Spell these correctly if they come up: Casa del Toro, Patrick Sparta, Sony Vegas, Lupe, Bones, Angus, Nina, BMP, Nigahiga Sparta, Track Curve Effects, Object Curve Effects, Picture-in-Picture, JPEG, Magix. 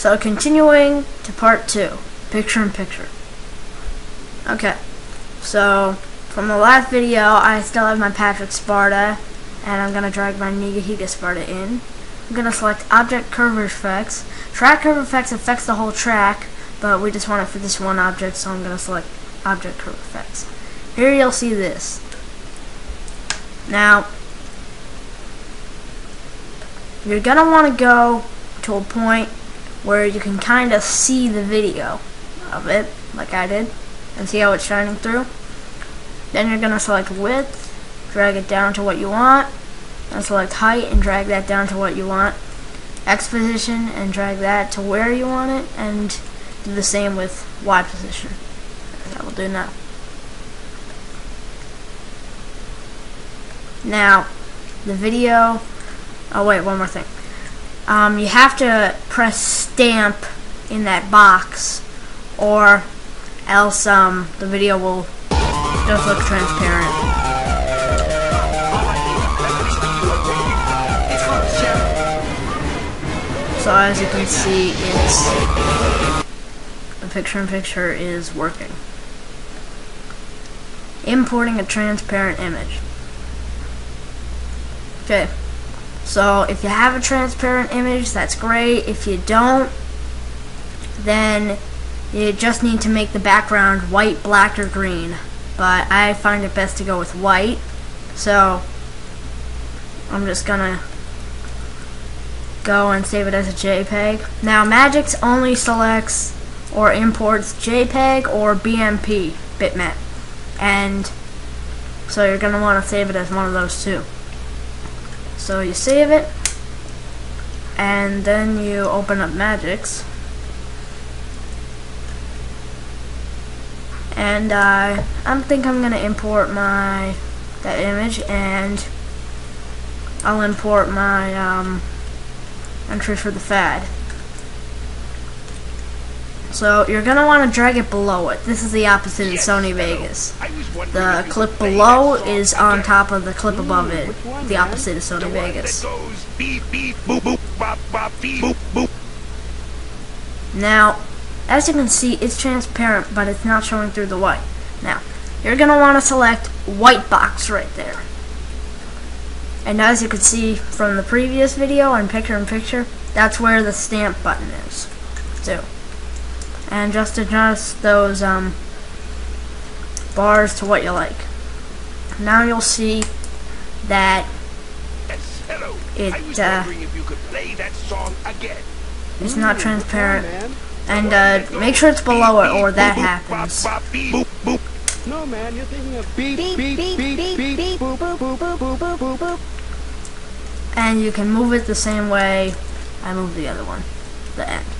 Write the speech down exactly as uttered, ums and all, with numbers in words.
So continuing to part two, picture in picture. Okay, so from the last video, I still have my Patrick Sparta, and I'm gonna drag my Nigahiga Sparta in. I'm gonna select Object Curve Effects. Track Curve Effects affects the whole track, but we just want it for this one object, so I'm gonna select Object Curve Effects. Here you'll see this. Now, you're gonna wanna go to a point where you can kind of see the video of it, like I did, and see how it's shining through. Then you're gonna select width, drag it down to what you want, and select height and drag that down to what you want. X position and drag that to where you want it, and do the same with Y position. That will do now. Now, the video, oh wait, one more thing. Um, you have to press stamp in that box, or else um, the video will just look transparent. So as you can see, it's the picture-in-picture is working. Importing a transparent image. Okay. So if you have a transparent image, that's great. If you don't, then you just need to make the background white, black, or green. But I find it best to go with white. So I'm just gonna go and save it as a JPEG. Now Magix only selects or imports JPEG or B M P, bitmap. And so you're gonna wanna save it as one of those two. So you save it, and then you open up Magix, and uh, I think I'm gonna import my that image, and I'll import my um, entry for the fad. So you're gonna want to drag it below it. This is the opposite of Sony Vegas. The clip below is on top of the clip above it. The opposite of Sony Vegas. Now, as you can see, it's transparent, but it's not showing through the white. Now, you're gonna want to select white box right there. And as you can see from the previous video and picture-in-picture, that's where the stamp button is. So. And just adjust those um, bars to what you like. Now you'll see that it uh, it's not transparent. And uh, make sure it's below it, or that happens. No man, you're thinking of beep beep beep beep beep beep boop boop boop boop boop boop boop. And you can move it the same way I moved the other one. The end.